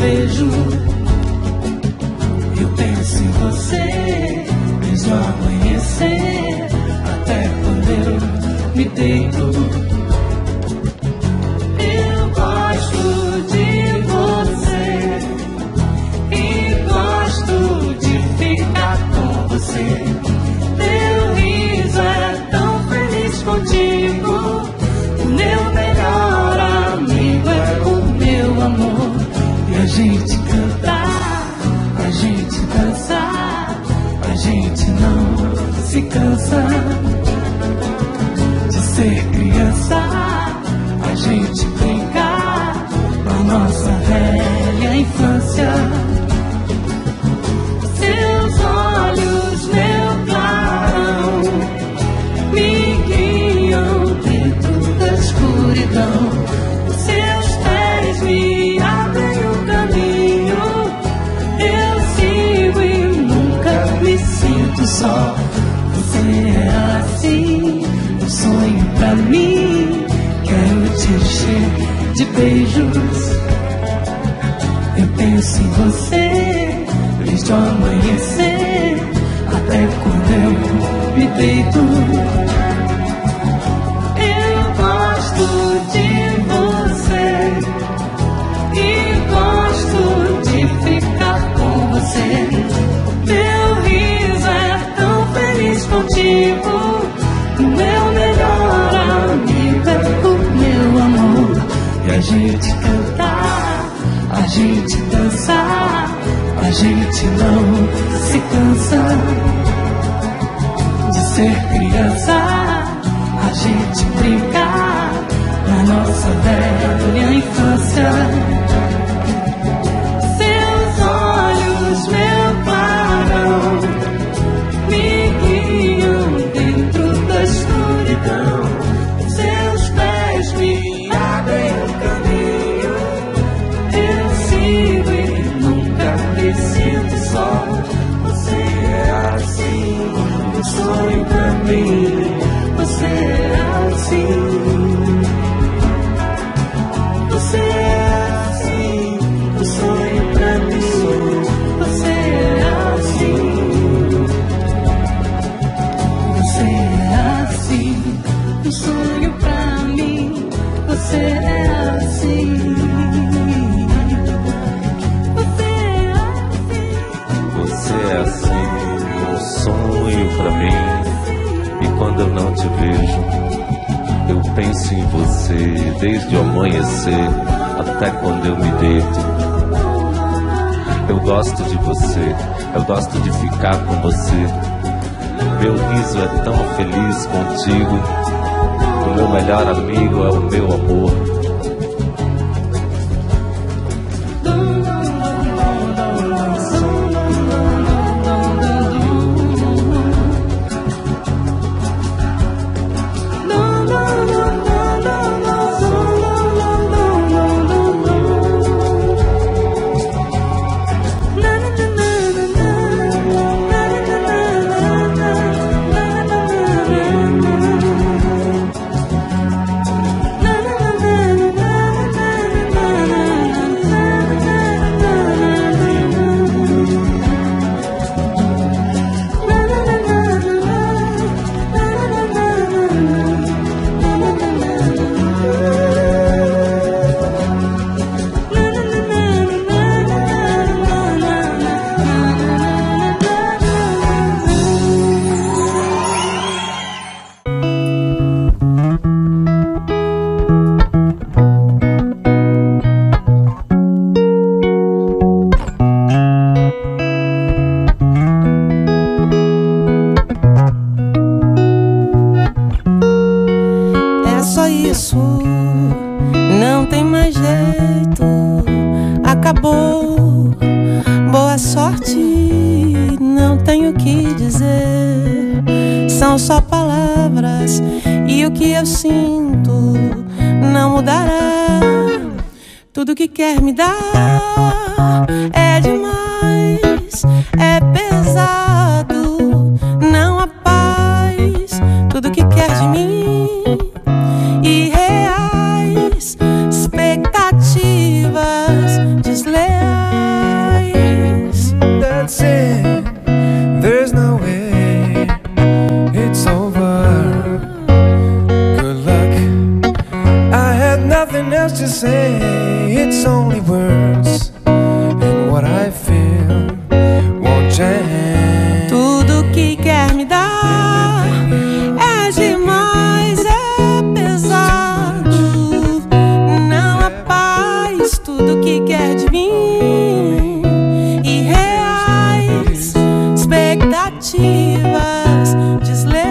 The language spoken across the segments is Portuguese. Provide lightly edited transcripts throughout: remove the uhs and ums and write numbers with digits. vejo, eu penso em você desde o amanhecer até quando eu me deito. A gente cantar, a gente dançar, a gente não se cansa de ser criança, a gente brincar na nossa velha infância. Seus olhos, meu clarão, me guiam dentro da escuridão. Só você é assim, um sonho pra mim. Quero te encher de beijos. Eu penso em você desde o amanhecer até quando eu me deito. Eu gosto de você e gosto de ficar com você. O meu melhor amigo é o meu amor. E a gente cantar, a gente dançar, a gente não se cansa de ser criança, a gente brincar na nossa velha infância. Sonho pra mim, você é assim. Você é assim, o sonho pra mim, você é assim. Você é assim, o sonho pra mim, você é assim. Você é assim, você é assim. Sonho pra mim, e quando eu não te vejo, eu penso em você desde o amanhecer até quando eu me deito. Eu gosto de você, eu gosto de ficar com você. Meu riso é tão feliz contigo. O meu melhor amigo é o meu amor. Expectativas desleais. narrativas desleais.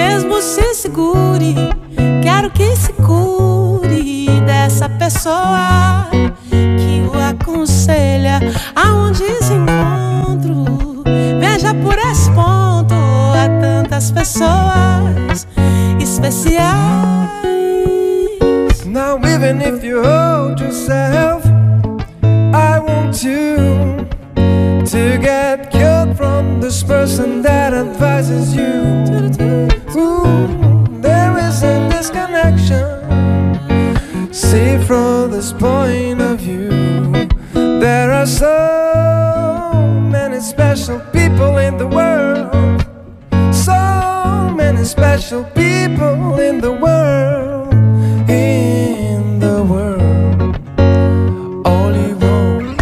Mesmo se segure, quero que se cure dessa pessoa que o aconselha a um desencontro. Veja por esse ponto, há tantas pessoas especiais. Now even if you hold yourself, I want you to get cured from this person that advises you. There is a disconnection, see from this point of view. There are so many special people in the world, so many special people in the world, in the world. All you want.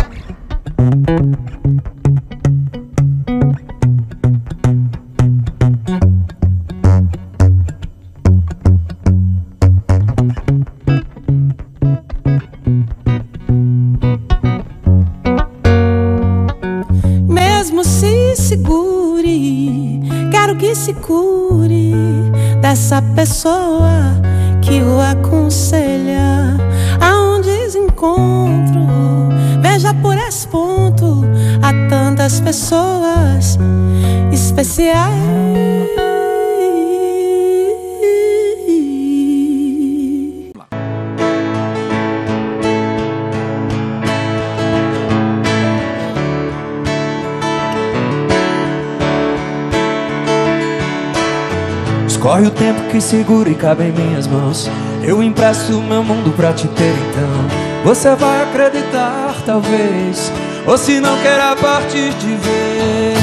Mesmo se segure, quero que se cure dessa pessoa que o aconselha a um desencontro. Veja por esse ponto, há tantas pessoas especiais. Corre o tempo que segura e cabe em minhas mãos. Eu empresto meu mundo pra te ter, então você vai acreditar, talvez, ou se não queira partir de vez.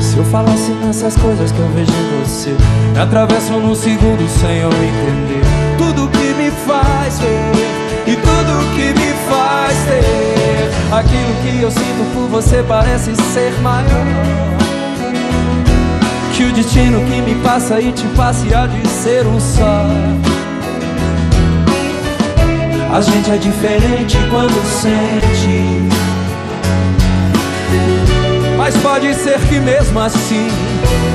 Se eu falasse nessas coisas que eu vejo em você, me atravessam num segundo sem eu entender. Tudo que me faz ver e tudo que me faz ter, aquilo que eu sinto por você parece ser maior que o destino que me passa e te passe a dizer um só. A gente é diferente quando sente, mas pode ser que mesmo assim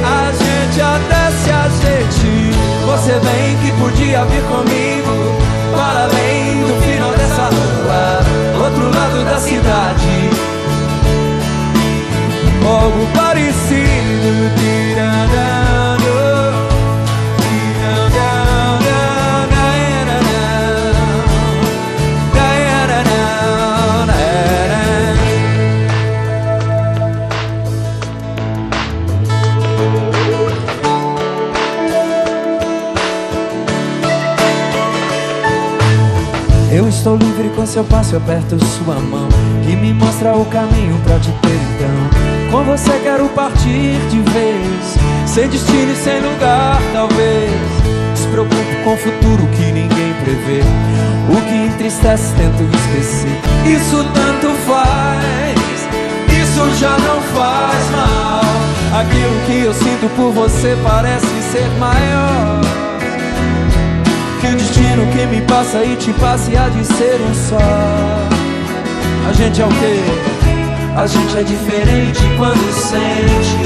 a gente até se ajeite. Você vem que podia vir comigo para além do final dessa rua, outro lado da cidade, algo parecido. Eu estou livre com seu passo, eu aperto sua mão e me mostra o caminho pra te ter, então com você quero partir de vez, sem destino e sem lugar, talvez. Se preocupo com o futuro que ninguém prevê, o que entristece tento esquecer. Isso tanto faz, isso já não faz mal. Aquilo que eu sinto por você parece ser maior que o destino que me passa e te passe há de ser um só. A gente é o quê? A gente é diferente quando sente,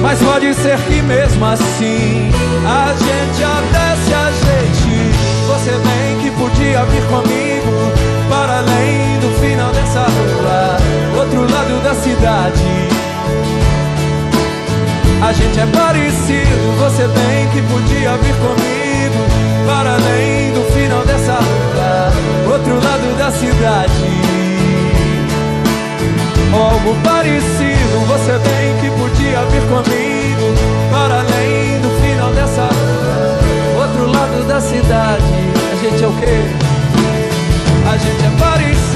mas pode ser que mesmo assim a gente até se ajeite. Você bem que podia vir comigo para além do final dessa rua, outro lado da cidade. A gente é parecido, você bem que podia vir comigo para além do final dessa rua, outro lado da cidade, algo parecido. Você bem que podia vir comigo para além do final dessa rua, outro lado da cidade. A gente é o quê? A gente é parecido.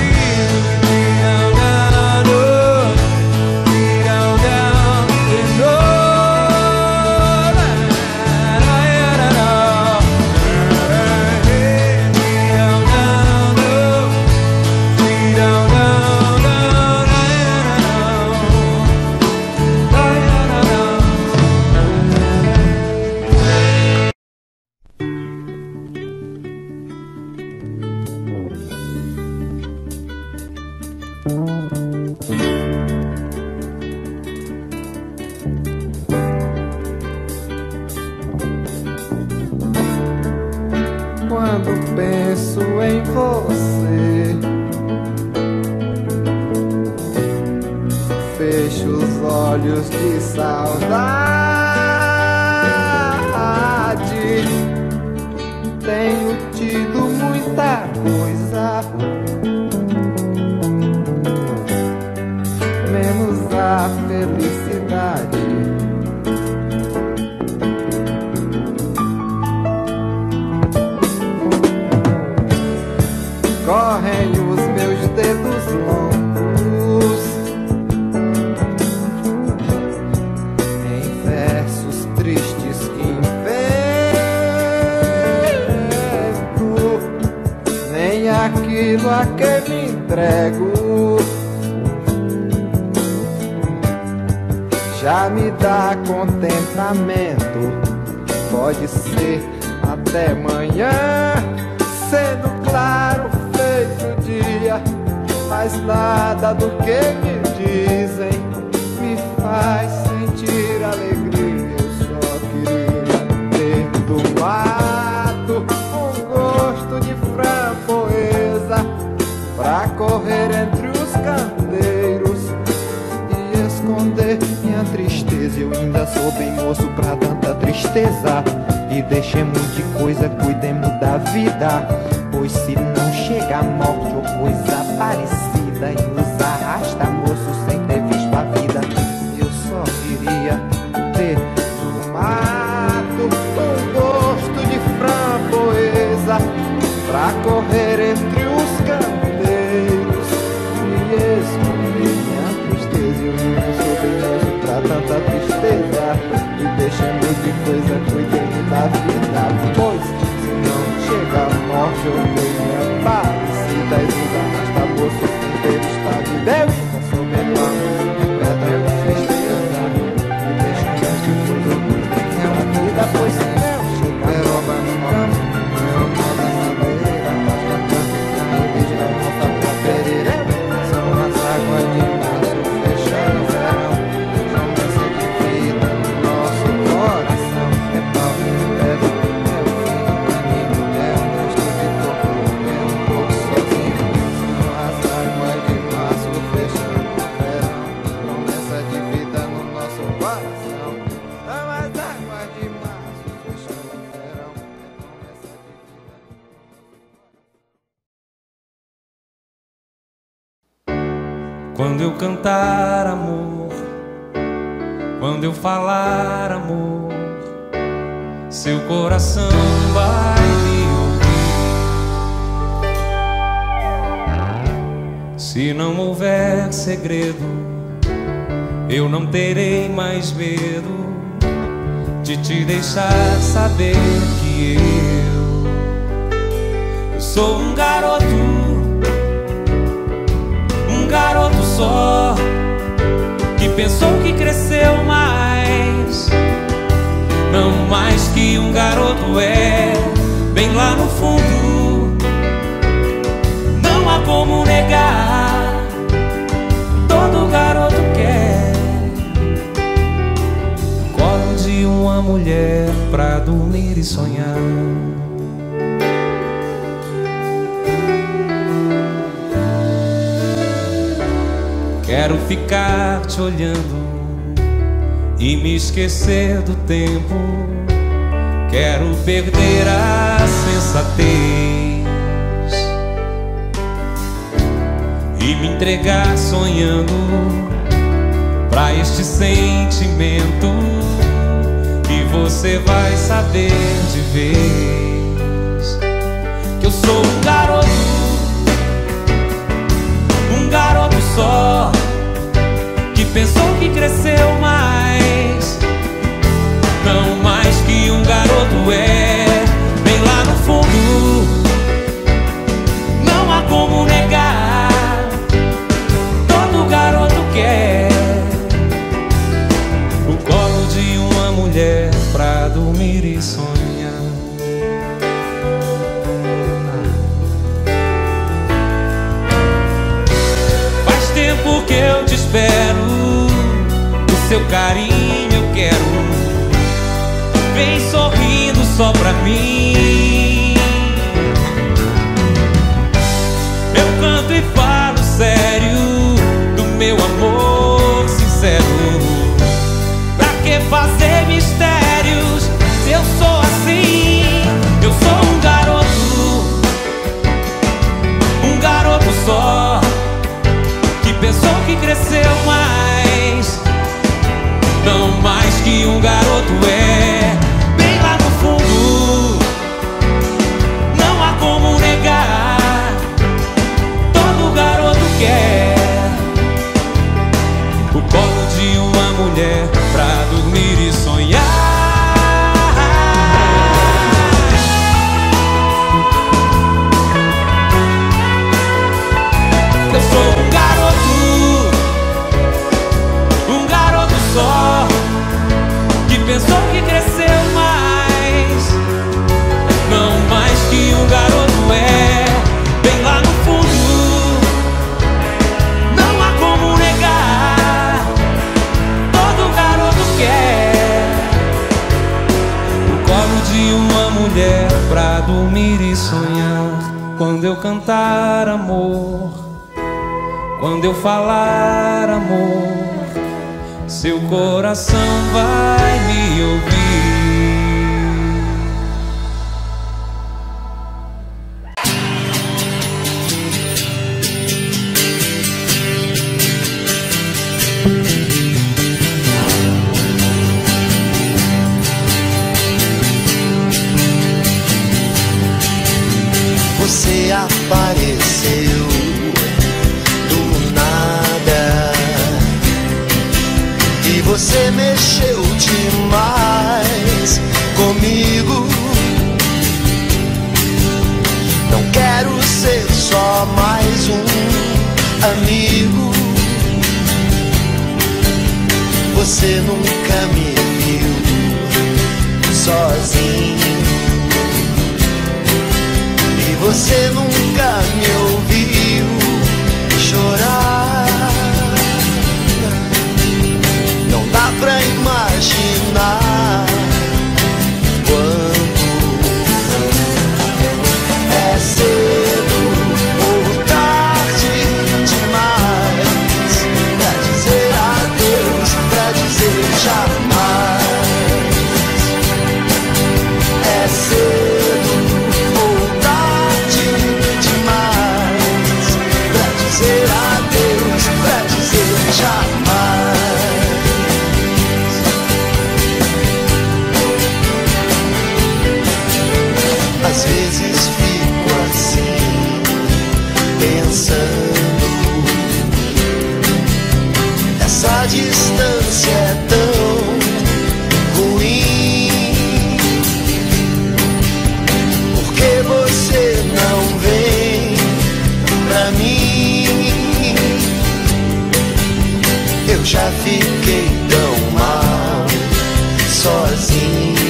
olhos de saudade. Tenho tido muita coisa, menos a felicidade. Correm os meus dedos longos em versos tristes que invento, nem aquilo a que me entrego já me dá contentamento. Pode ser até manhã, sendo claro feito dia, mas nada do que me dizem me faz sentir alegria. Eu só queria ter do mato um gosto de framboesa pra correr entre os canteiros e esconder minha tristeza. Eu ainda sou bem moço pra tanta tristeza, e deixemos de coisa, cuidemos da vida, pois se não chega a morte ou coisa parecida e nos arrasta, moço, sem ter visto a vida. Eu só queria ter do mato um gosto de framboesa pra correr entre os canteiros e esconder minha tristeza. Eu não sou bem moço pra tanta tristeza, e deixemos de coisa, cuidemos da vida, pois chega a morte, eu tenho a parecida e nos arrasta, moço, sem ter estado de Deus. Eu sou melhor, pedra de tristeza, e deixa que as coisas não é uma vida, pois se não chega a rouba no campo, não roda na beira, arrasta pra ficar e deixa a volta pra ferida. São as águas de março fechando o verão, são danças de vida no nosso coração. É pau, é vida, quando eu cantar amor, quando eu falar amor, seu coração vai me ouvir. Se não houver segredo, eu não terei mais medo de te deixar saber que eu sou um garoto, garoto só, que pensou que cresceu mais. Não mais que um garoto é, bem lá no fundo, não há como negar, todo garoto quer colo de uma mulher pra dormir e sonhar. Quero ficar te olhando e me esquecer do tempo. Quero perder a sensatez e me entregar sonhando pra este sentimento, e você vai saber de vez que eu sou um garoto só, que pensou que cresceu mais. Não mais que um garoto é, bem lá no fundo, não há como negar, todo garoto quer o colo de uma mulher pra dormir e sonhar. Porque eu te espero, o seu carinho eu quero, vem sorrindo só pra mim. Eu canto e falo sério do meu amor sincero, fazer mistérios. Eu sou assim, eu sou um garoto só, que pensou que cresceu mais. Não mais que um garoto é, bem lá no fundo, não há como negar. Todo garoto quer o colo de uma mulher pra dormir e sonhar. Pensou que cresceu mais, não mais que um garoto é, bem lá no fundo, não há como negar. Todo garoto quer o colo de uma mulher pra dormir e sonhar. Quando eu cantar amor, quando eu falar amor, seu coração vai me ouvir. Você apareceu. Você mexeu demais comigo. Não quero ser só mais um amigo. Você nunca me viu sozinho e você nunca me ouviu chorar. Dá pra imaginar quanto é cedo ou tarde demais pra dizer adeus, pra dizer jamais. É cedo ou tarde demais pra dizer adeus, pra dizer jamais. Às vezes fico assim, pensando, essa distância é tão ruim. Por que você não vem pra mim? Eu já fiquei tão mal sozinho.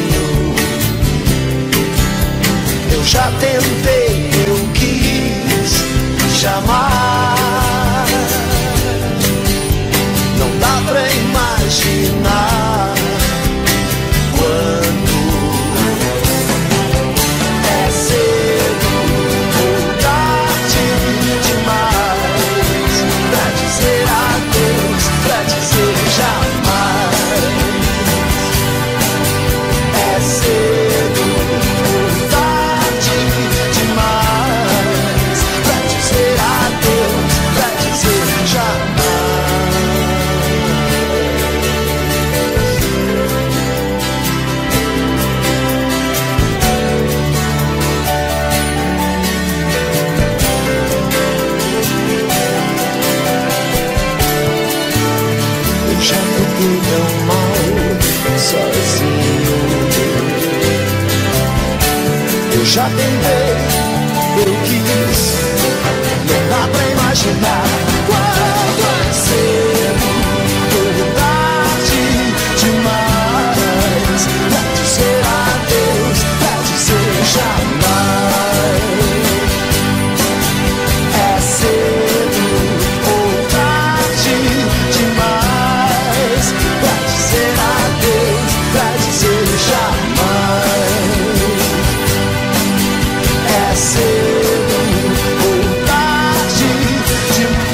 Já tentei, eu quis chamar. Não dá pra imaginar quando é cedo ou tarde demais pra dizer adeus, pra dizer jamais. É cedo. Tão mal sozinho. Eu já tentei, eu quis. Não dá pra imaginar quanto é cedo ou tarde demais pra dizer adeus, pra dizer jamais. É cedo ou tarde demais pra dizer adeus, pra dizer jamais. É cedo ou tarde demais.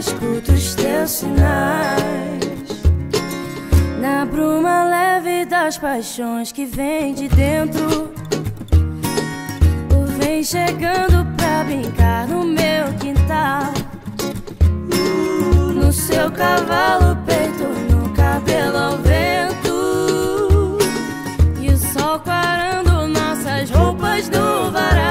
escuto os teus sinais na bruma leve das paixões que vem de dentro. Tu vem chegando pra brincar no meu quintal, no seu cavalo, peito no cabelo ao vento, e o sol quarando nossas roupas no varal.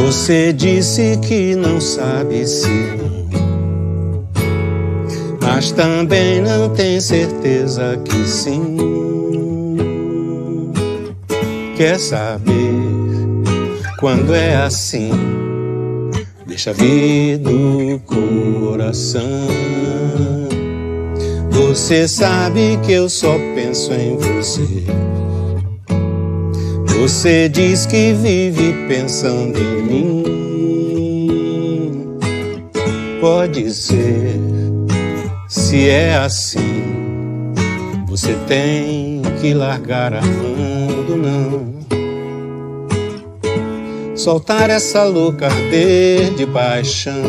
Você disse que não sabe se, mas também não tem certeza que sim. Quer saber quando é assim? Deixa vir do coração. Você sabe que eu só penso em você. Você diz que vive pensando em mim. Pode ser, se é assim, você tem que largar a mão do não. Soltar essa louca arder de paixão.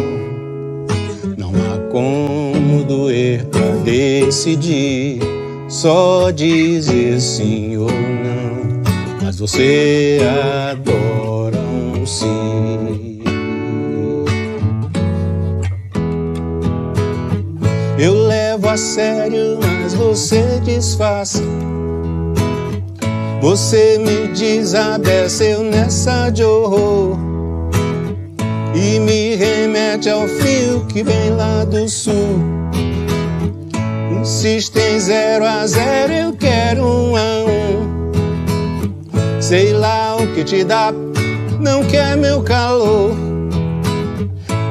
Não há como doer pra decidir, só dizer sim ou não. Mas você adora um sim. Eu levo a sério, mas você disfarça. Você me desabessa, eu nessa de horror, e me remete ao frio que vem lá do sul. Insiste em 0 a 0, eu quero 1 a 1. Sei lá o que te dá, não quer meu calor.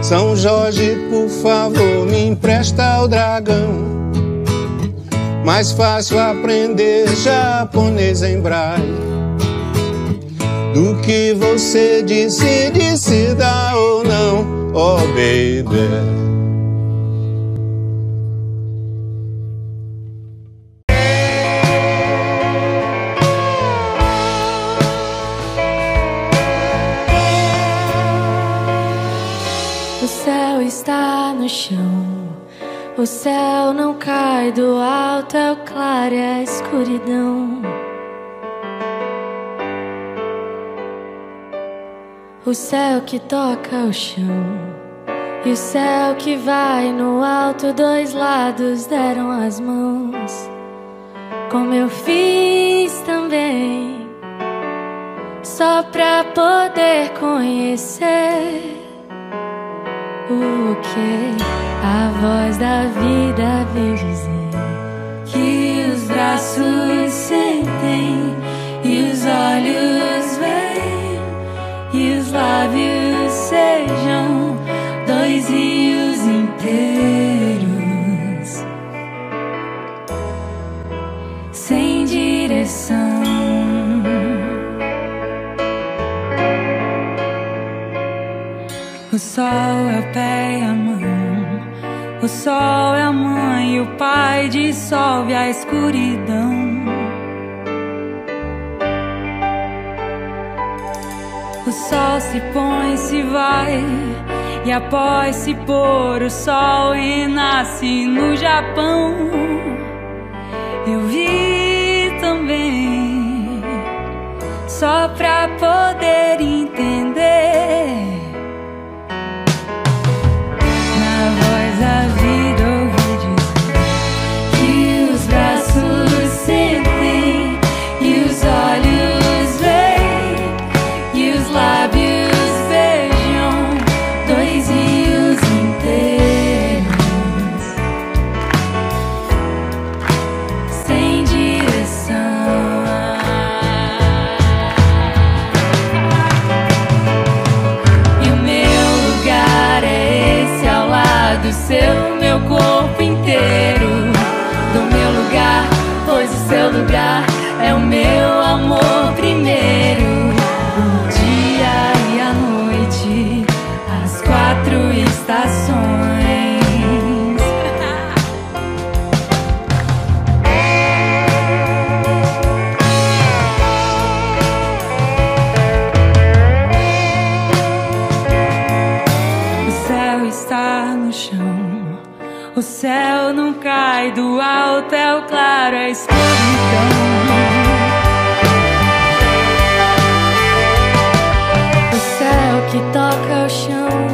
São Jorge, por favor, me empresta o dragão. Mais fácil aprender japonês em braille do que você decide se dá ou não. Oh, baby. No chão, o céu não cai do alto, é o claro, é a escuridão. O céu que toca o chão e o céu que vai no alto, dois lados deram as mãos, como eu fiz também, só pra poder conhecer o que a voz da vida veio dizer. Que os braços sentem e os olhos veem e os lábios sejam dois rios inteiros sem direção. O sol é o pé e a mão, o sol é a mãe e o pai, dissolve a escuridão. O sol se põe, se vai, e após se pôr o sol renasce no Japão. Eu vi também, só pra poder entender. O céu não cai do alto, é o claro, é a escuridão. O céu que toca o chão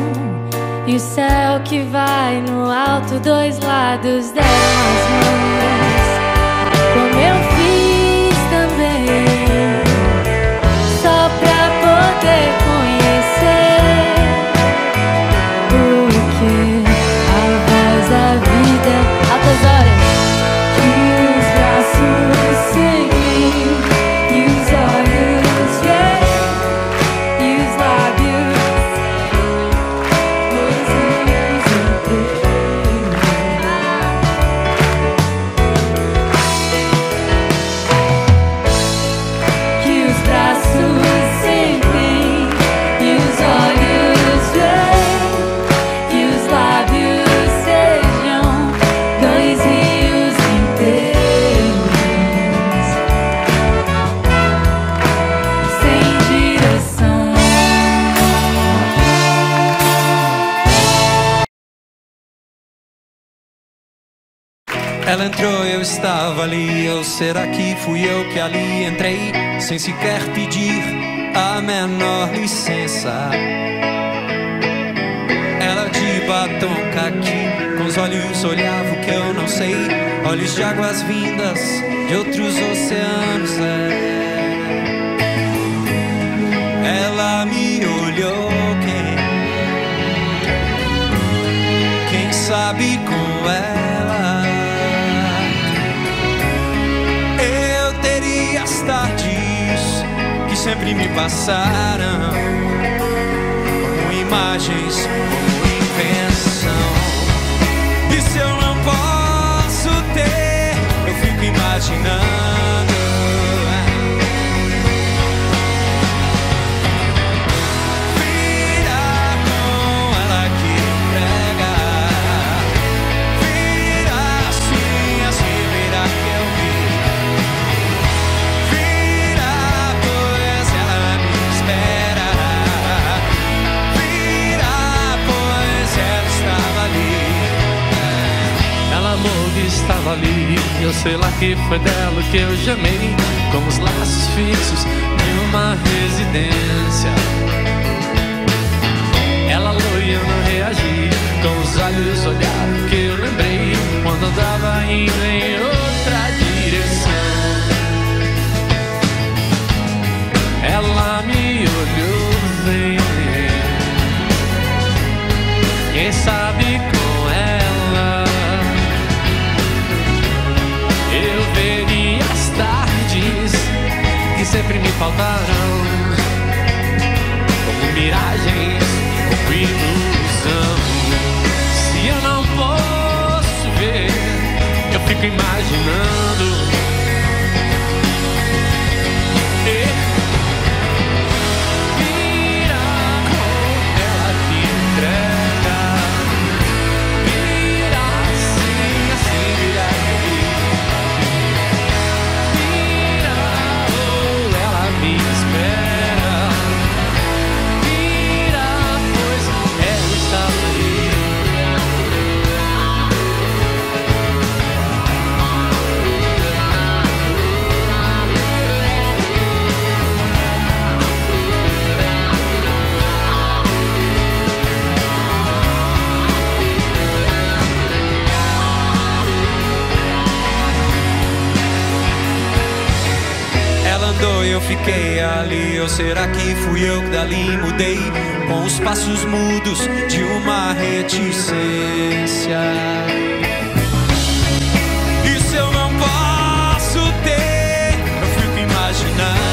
e o céu que vai no alto, dois lados deram as mãos, como eu fiz também, só pra poder conhecer o que da vida altas horas. Que os braços seguem e os olhos veem e os lábios, que os braços sentem e os olhos veem e os lábios Ela entrou, eu estava ali, ou será que fui eu que ali entrei, sem sequer pedir a menor licença? Ela de batom caqui, com os olhos olhava o que eu não sei, olhos de águas vindas de outros oceanos. Ela me olhou, quem sabe com ela as tardes que sempre me passaram, com imagens ou invenção. E se eu não posso ter, eu fico imaginando. Vira com ela que prega, vira assim vira que eu estava ali, eu sei lá que foi dela que eu chamei, como os laços fixos de uma residência. eu não reagi. Com os olhos olharam que eu lembrei quando eu tava indo em outra direção. Ela me olhou bem, quem sabe com ela eu veria as tardes que sempre me faltaram, como miragens, como ilusão. Se eu não posso ver, eu fico imaginando. Eu fiquei ali, ou será que fui eu que dali mudei? Com os passos mudos de uma reticência. Isso eu não posso ter, eu fico imaginando.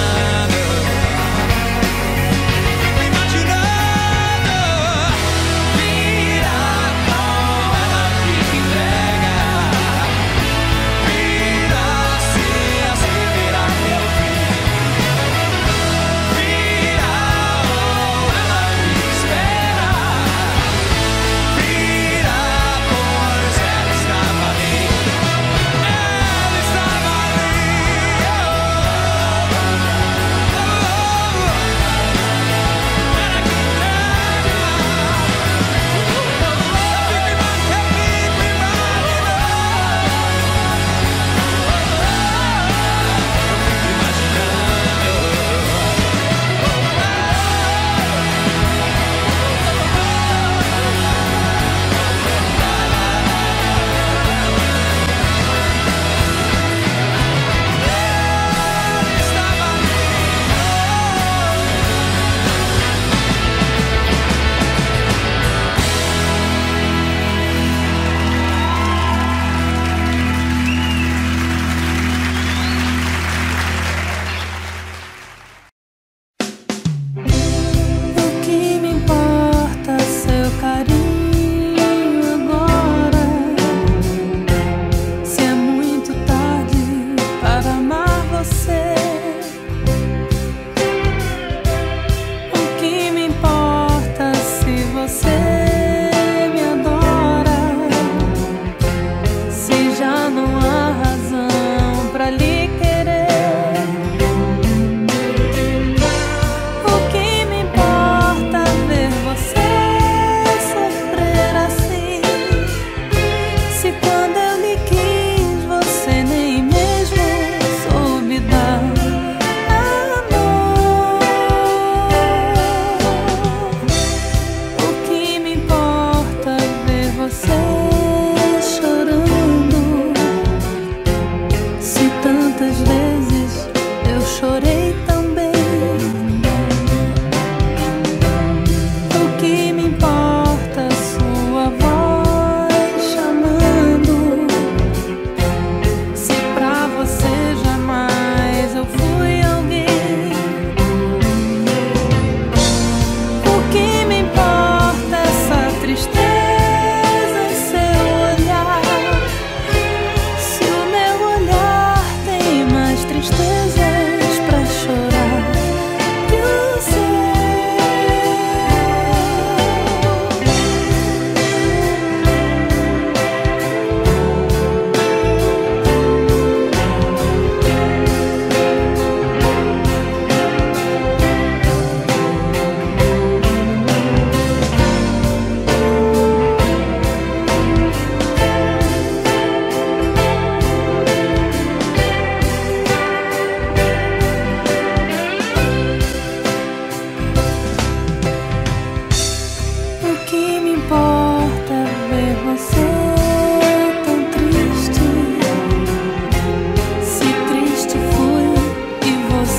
Tristezas pra chorar.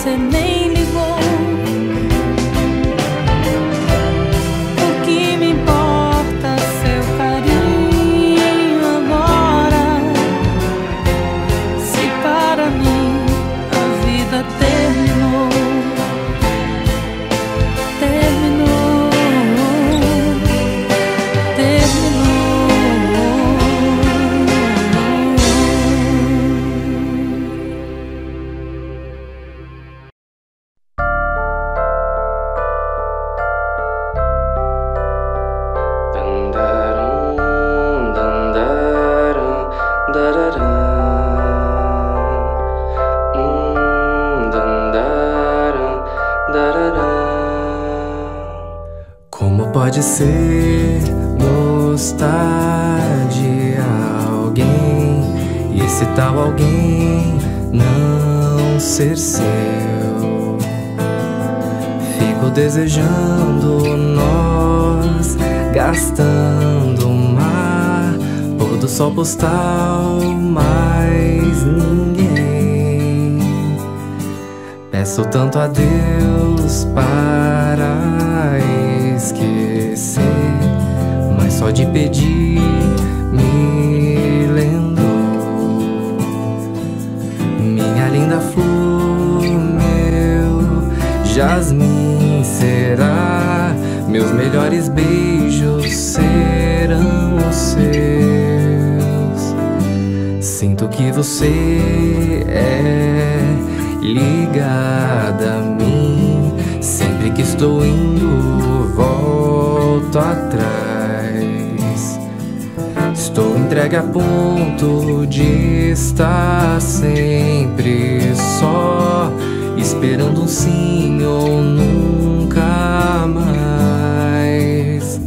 você nem ligou. O que me importa seu carinho agora, se para mim a vida terminou? Pode ser nostalgia alguém, e esse tal alguém não ser seu. Fico desejando nós, gastando o mar, pôr do sol postal, mais ninguém. Peço tanto a Deus para esquecer, mas só de pedir me lembrou. Minha linda flor, meu jasmim será, meus melhores beijos serão os seus. Sinto que você é ligada a mim, sempre que estou indo, volto atrás. Estou entregue a ponto de estar sempre só, esperando um sim ou nunca mais.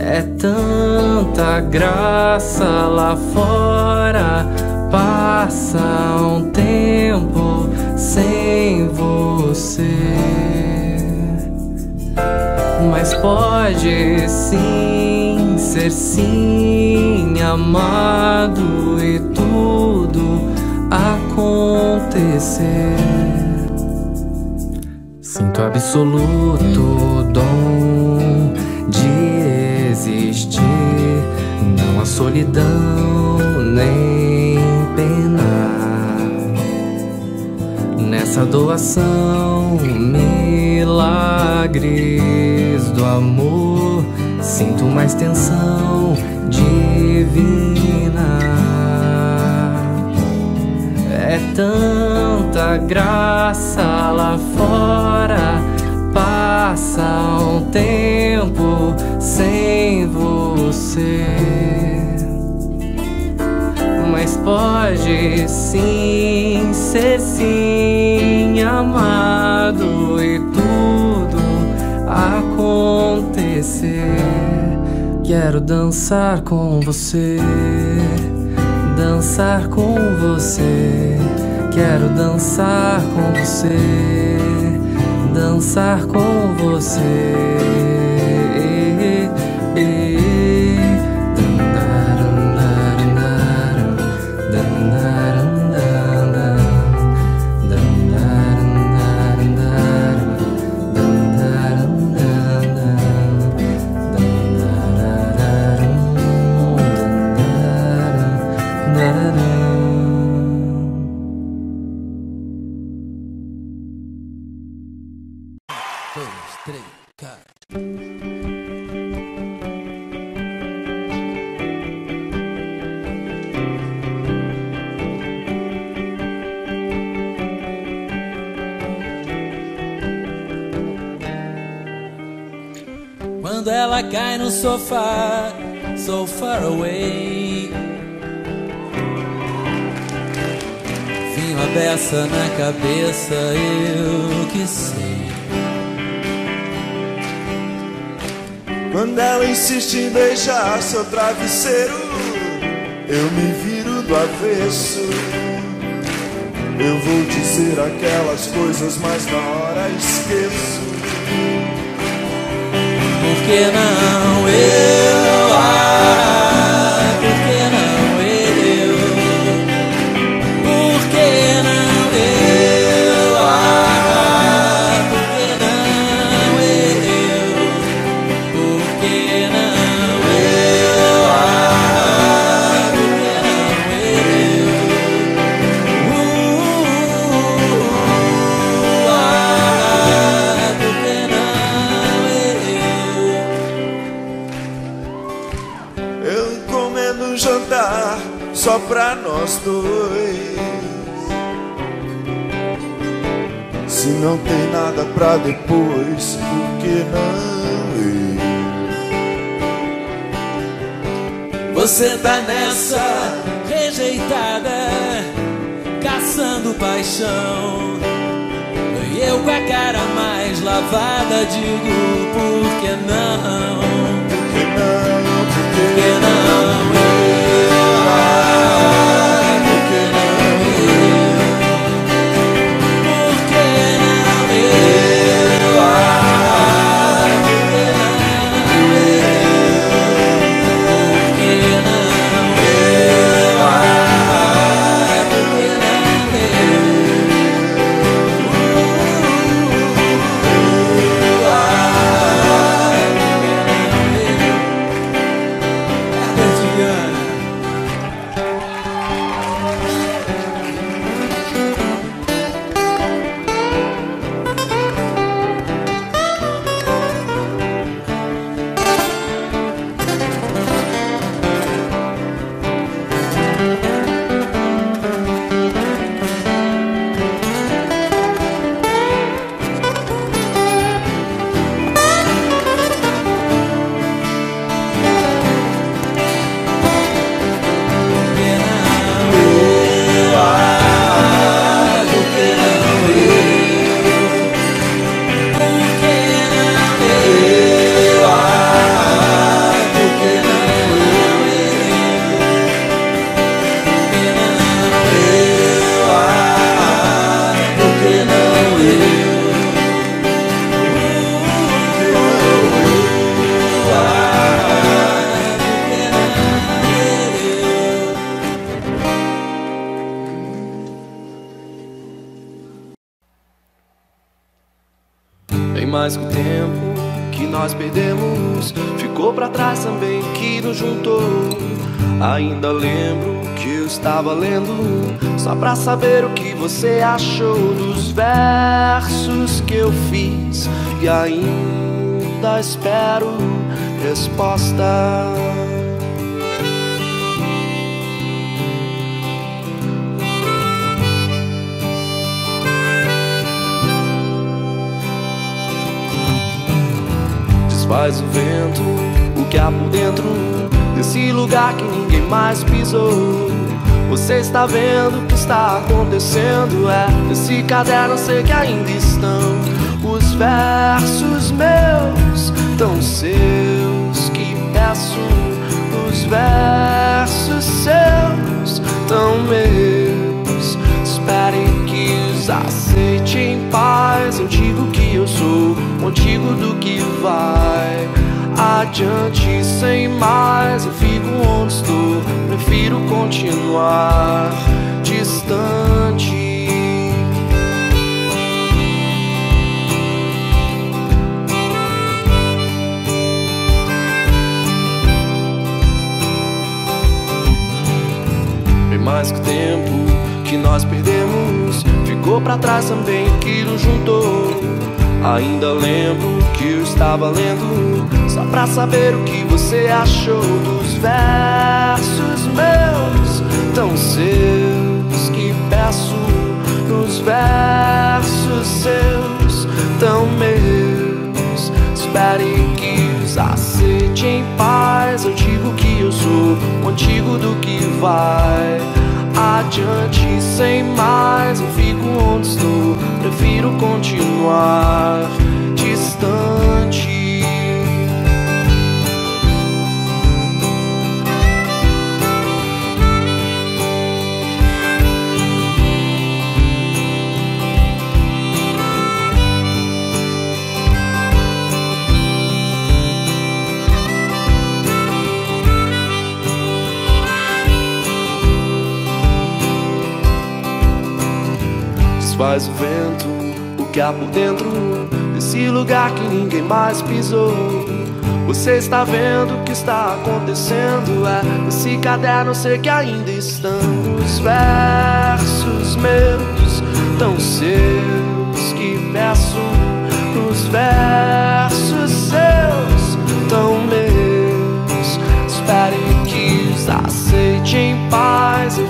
É tanta graça lá fora, passa um tempo sem você. Mas pode sim ser sim amado e tudo acontecer. Sinto absoluto dom de existir, não há solidão nem pena nessa doação. Milagres do amor, sinto uma extensão divina. É tanta graça lá fora, passa um tempo sem você. Mas pode sim ser sim amado e tudo acontecer. Quero dançar com você, dançar com você. Quero dançar com você, dançar com você. Quando ela cai no sofá, so far away, vinho a beça na cabeça, eu que sei. Quando ela insiste em beijar seu travesseiro, eu me viro do avesso. Eu vou dizer aquelas coisas, mas na hora esqueço. Por que não eu? Ah, por que não eu? Por que não eu? Ah, pra nós dois. Se não tem nada pra depois, por que não? Você tá nessa rejeitada, caçando paixão, e eu com a cara mais lavada digo por que não? Por que não? Por que não? Só pra saber o que você achou dos versos que eu fiz, e ainda espero resposta. Desfaz o vento, o que há por dentro desse lugar que ninguém mais pisou. Você está vendo o que está acontecendo, é nesse caderno sei que ainda estão os versos meus, tão seus que peço. Os versos seus, tão meus. Espere que os aceite em paz. Eu digo que eu sou contigo do que vai adiante sem mais. Eu fico onde estou, prefiro continuar distante. Bem mais que o tempo que nós perdemos ficou pra trás também que nos juntou. Ainda lembro que eu estava lendo só pra saber o que você achou dos versos meus, tão seus que peço. Nos versos seus, tão meus. Espere que os aceite em paz. Eu digo que eu sou contigo do que vai adiante sem mais. Eu fico onde estou, prefiro continuar distante. Faz o vento, o que há por dentro desse lugar que ninguém mais pisou. Você está vendo o que está acontecendo, é nesse caderno sei que ainda estão os versos meus, tão seus que peço. Os versos seus, tão meus. Espere que os aceite em paz. Eu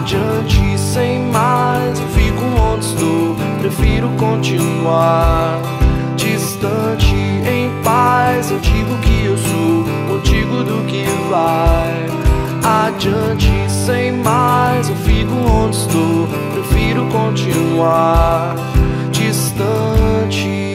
adiante sem mais. Eu fico onde estou, prefiro continuar distante em paz. Eu digo que eu sou contigo do que vai. Adiante sem mais. Eu fico onde estou, prefiro continuar distante.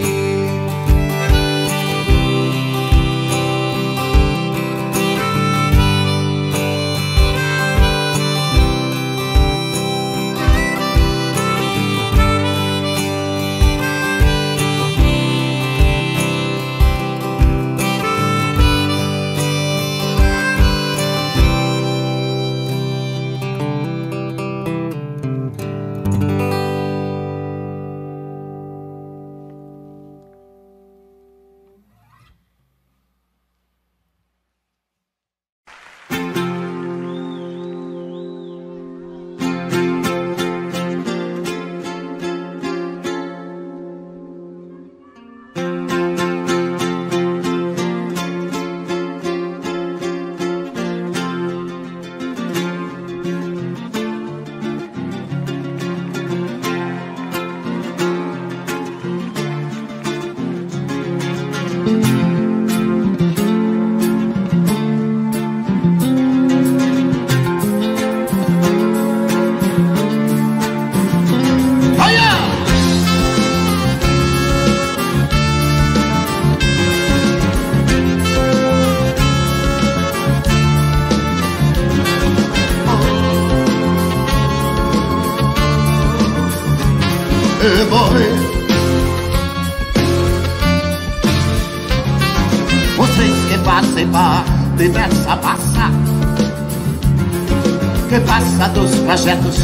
Projetos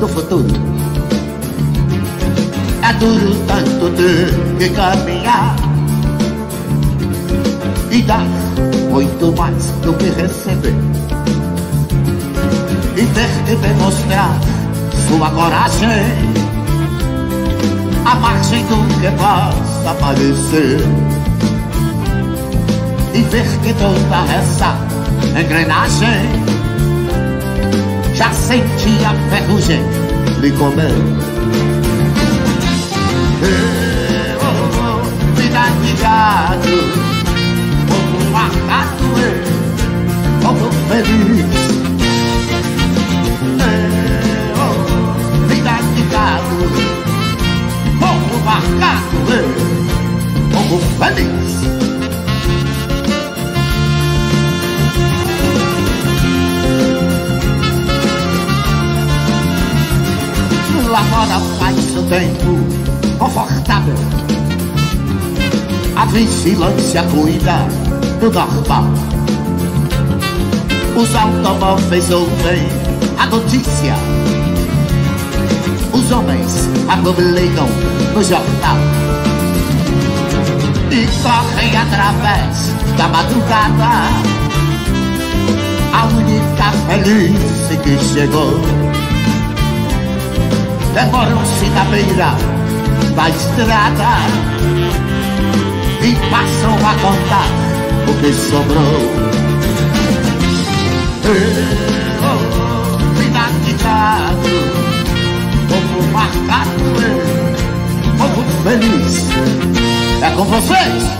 do futuro. É duro tanto ter que caminhar e dar muito mais do que receber, e ter que demonstrar sua coragem à margem do que possa aparecer, e ver que toda essa engrenagem já senti a ferrugem lhe comer. Vida de gato, como marcado, como feliz. Vida de gato, como marcado, como feliz. Agora faz o tempo confortável, a vigilância cuida do normal. Os automóveis ouvem a notícia, os homens aglomeram no jornal e correm através da madrugada, a única feliz que chegou. Demoram-se na beira da estrada e passam a contar o que sobrou. Vida de gato, povo marcado, povo feliz. É com vocês!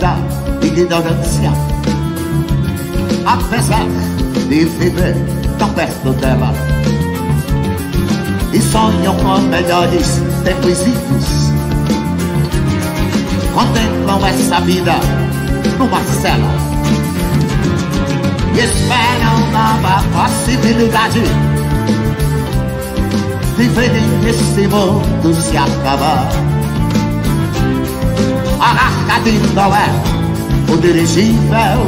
Da ignorância, apesar de viver tão perto dela, e sonham com melhores tempos vivos, contemplam essa vida numa cela e esperam nova possibilidade de verem esse mundo se acabar. A não é o dirigível,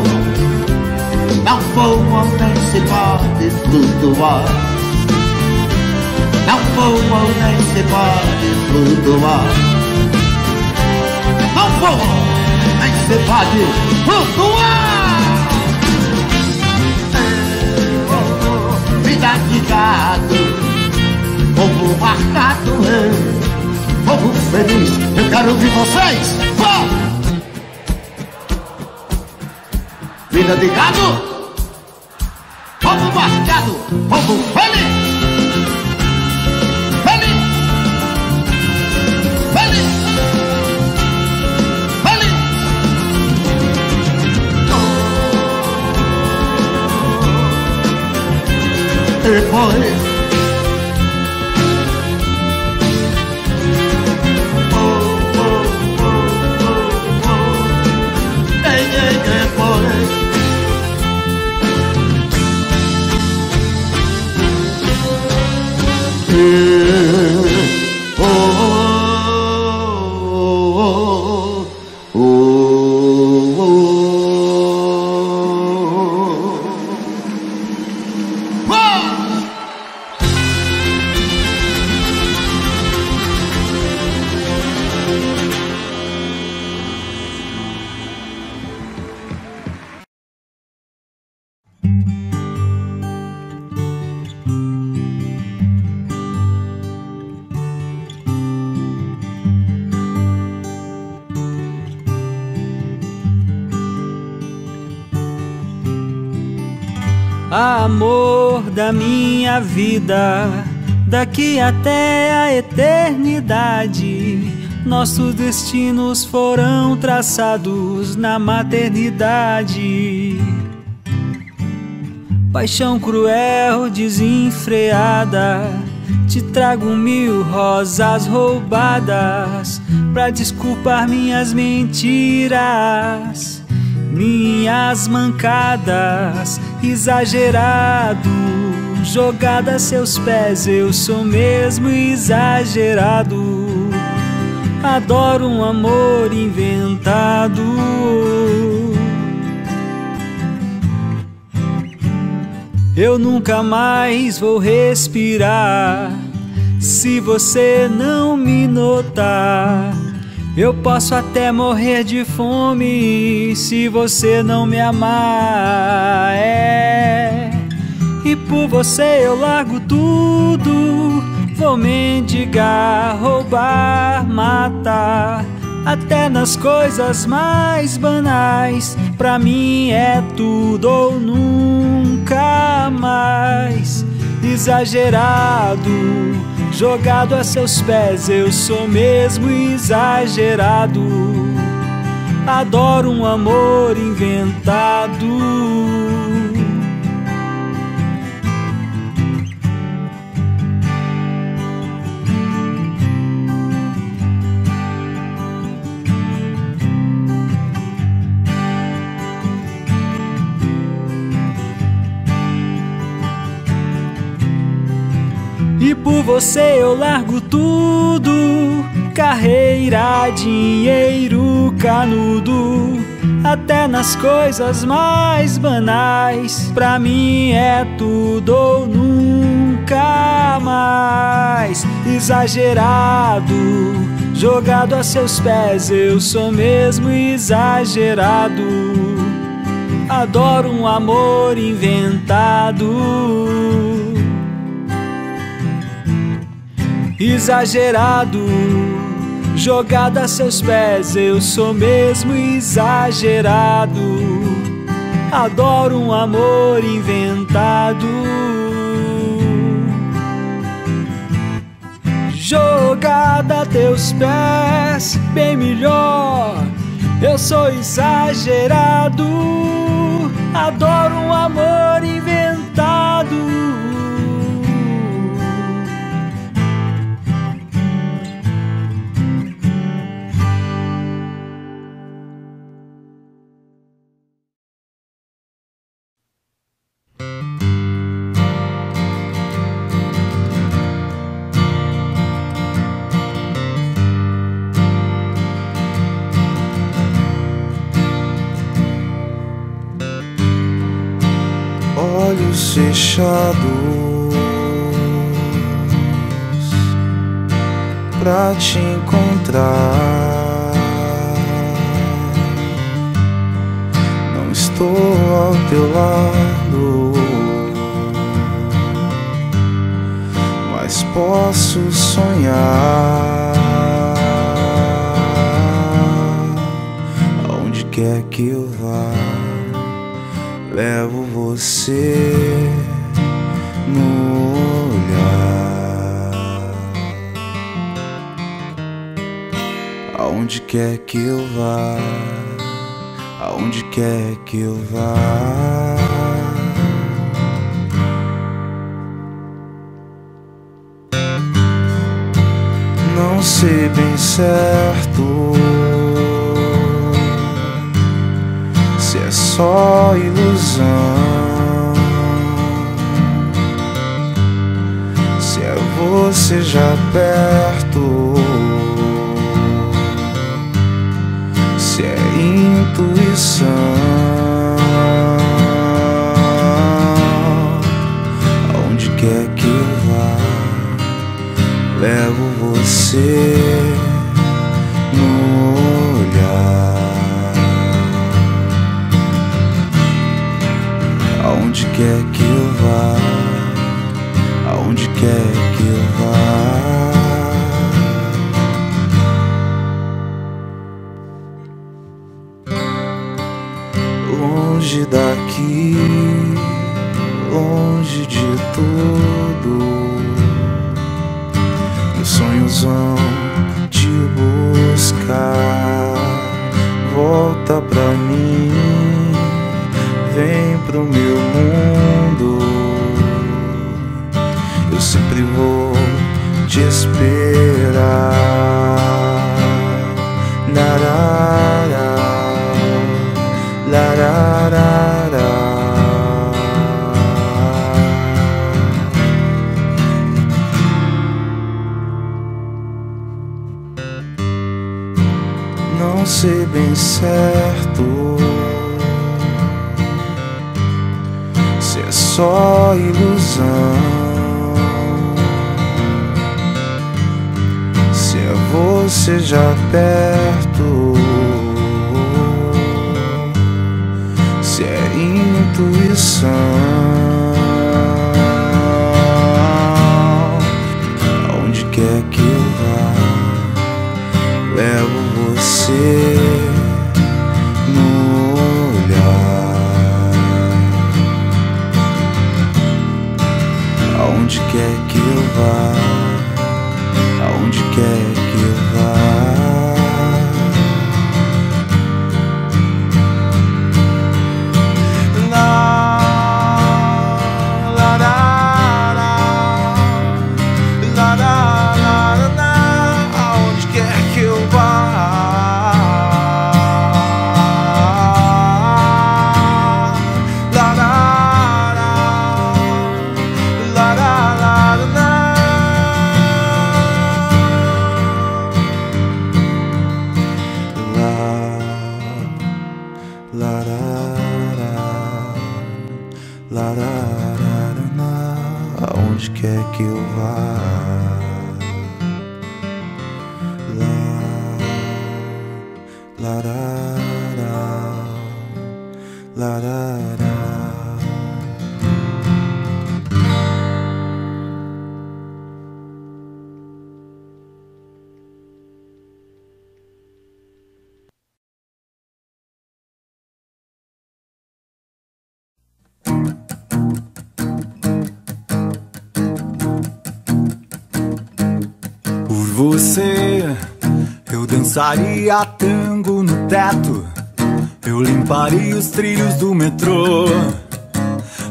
não voa nem se pode flutuar. Não voa nem se pode flutuar. Não voa nem se pode flutuar. Vida de gado, povo marcado, povo feliz. Eu quero ouvir vocês. Vida de gado, povo marcado, povo feliz. E foi. Amor da minha vida, daqui até a eternidade, nossos destinos foram traçados na maternidade. Paixão cruel, desenfreada, te trago 1000 rosas roubadas pra desculpar minhas mentiras, minhas mancadas. Exagerado, jogada a seus pés, eu sou mesmo exagerado. Adoro um amor inventado. Eu nunca mais vou respirar se você não me notar. Eu posso até morrer de fome se você não me amar. É. E por você eu largo tudo, vou mendigar, roubar, matar, até nas coisas mais banais. Pra mim é tudo ou nunca mais. Exagerado, jogado a seus pés, eu sou mesmo exagerado. Adoro um amor inventado. E por você eu largo tudo, carreira, dinheiro, canudo, até nas coisas mais banais. Pra mim é tudo ou nunca mais. Exagerado, jogado a seus pés, eu sou mesmo exagerado. Adoro um amor inventado. Exagerado, jogado a seus pés, eu sou mesmo exagerado. Adoro um amor inventado. Jogada a teus pés, bem melhor, eu sou exagerado. Adoro um amor inventado. Olhos fechados, pra te encontrar. Não estou ao teu lado, mas posso sonhar. Aonde quer que eu vá, levo você no olhar. Aonde quer que eu vá, aonde quer que eu vá, não sei bem certo se é só ilusão, se é você já perto, se é intuição. Aonde quer que eu vá, levo você no olhar. Aonde quer que eu vá, aonde quer que eu vá, longe daqui, longe de tudo. Sonhos vão te buscar. Volta pra mim, vem pro meu mundo. Eu sempre vou te esperar. Larará, larará. Não sei bem certo se é só ilusão, se é você já perto, se é intuição. Aonde quer que eu vá, levo você no olhar. Aonde quer que eu vá, aonde quer que eu vá. La, la, la, la, la, la. Aonde quer que eu vá, lá, lá, lá. Por você, eu dançaria tango no teto, eu limparia os trilhos do metrô,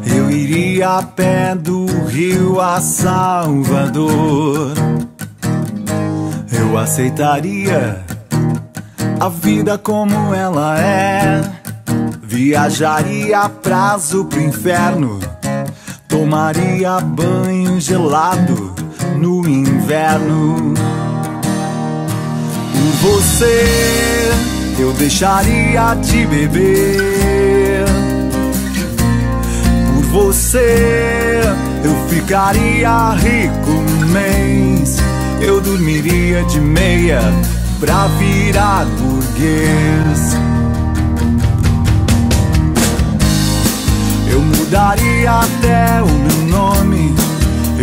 eu iria a pé do Rio a Salvador. Eu aceitaria a vida como ela é, viajaria a prazo pro inferno, tomaria banho gelado no inverno. Por você, eu deixaria de beber. Por você, eu ficaria rico um mês. Eu dormiria viria de meia pra virar burguês. Eu mudaria até o meu nome,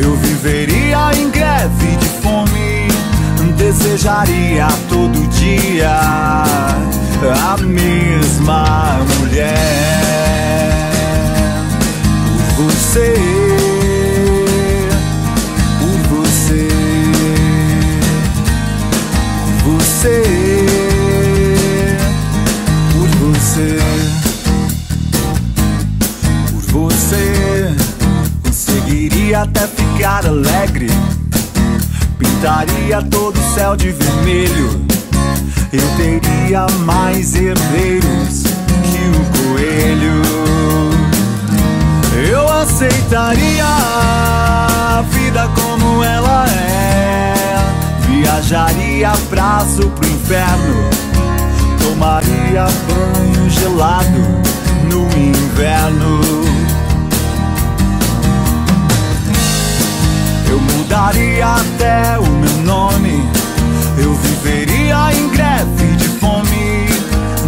eu viveria em greve de fome, desejaria todo dia a mesma mulher. Por você, por você, por você, por você, por você. Conseguiria até ficar alegre, pintaria todo o céu de vermelho, eu teria mais herdeiros que o coelho. Eu aceitaria a vida como ela é, viajaria a braço pro inferno, tomaria banho gelado no inverno. Eu mudaria até o meu nome, eu viveria em greve de fome,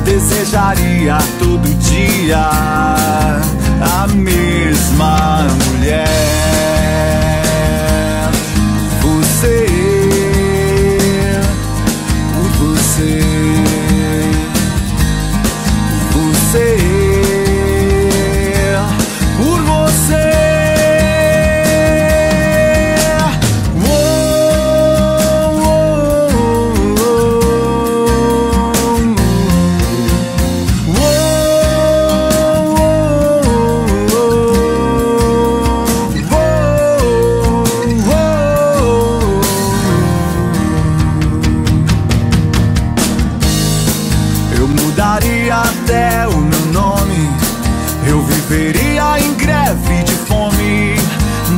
desejaria todo dia a mesma mulher. Você, por você, por você, por você.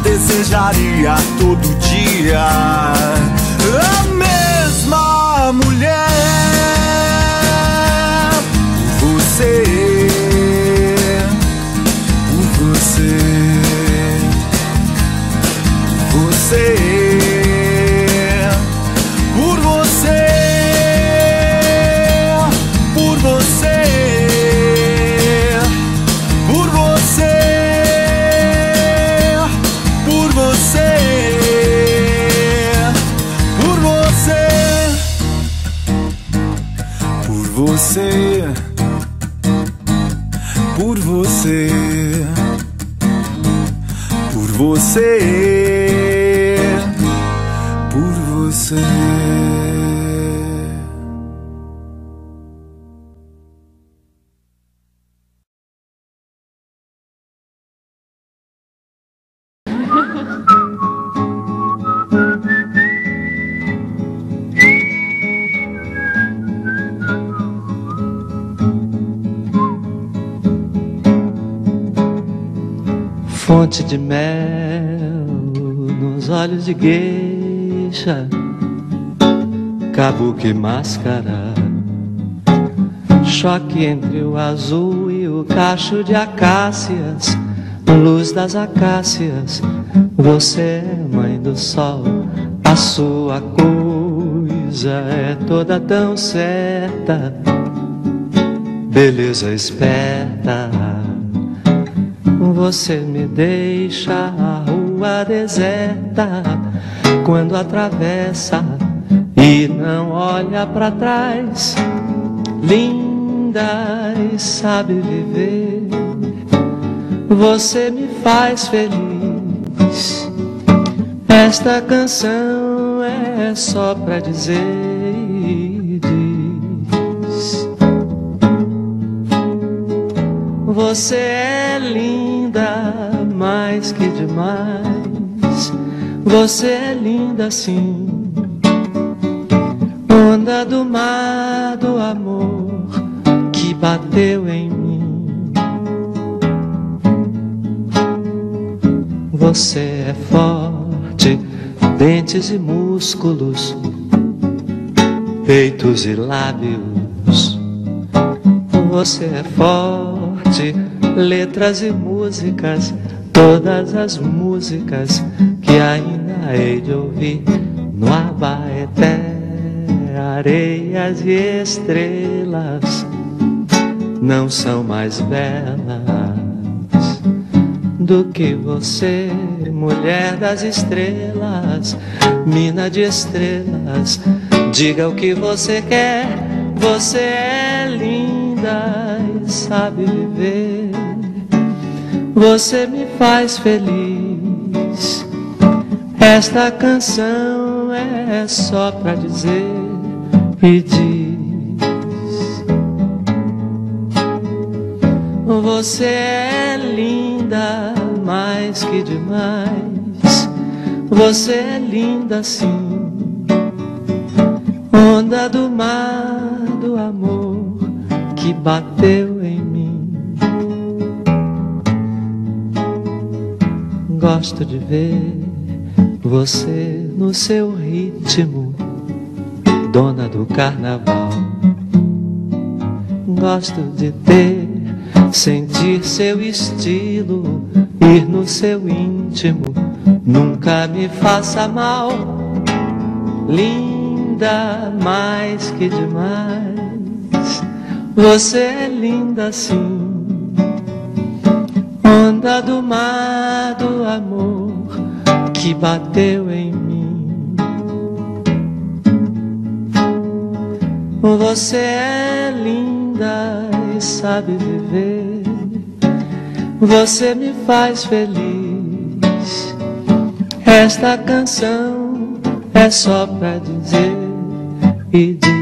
Desejaria todo dia a mesma mulher. Por você, por você, por você, por você, por você, por você, por você, por você, por você, por você, por você, por você. Fonte de mel nos olhos de gueixa, cabuque e máscara, choque entre o azul e o cacho de acácias, luz das acácias. Você é mãe do sol, a sua coisa é toda tão certa, beleza esperta. Você me deixa a rua deserta quando atravessa e não olha pra trás. Linda e sabe viver, você me faz feliz. Esta canção é só pra dizer. Você é linda, mais que demais. Você é linda sim. Onda do mar do amor que bateu em mim. Você é forte, dentes e músculos, peitos e lábios. Você é forte, letras e músicas, todas as músicas que ainda hei de ouvir No Abaeté, areias e estrelas não são mais belas do que você, mulher das estrelas, mina de estrelas. Diga o que você quer, você é linda e sabe viver. Você me faz feliz. Esta canção é só pra dizer e diz: você é linda mais que demais. Você é linda sim. Onda do mar do amor que bateu em mim. Gosto de ver você no seu ritmo, dona do carnaval. Gosto de ter, sentir seu estilo, ir no seu íntimo. Nunca me faça mal, linda mais que demais. Você é linda sim, onda do mar do amor que bateu em mim. Você é linda e sabe viver. Você me faz feliz. Esta canção é só pra dizer e dizer.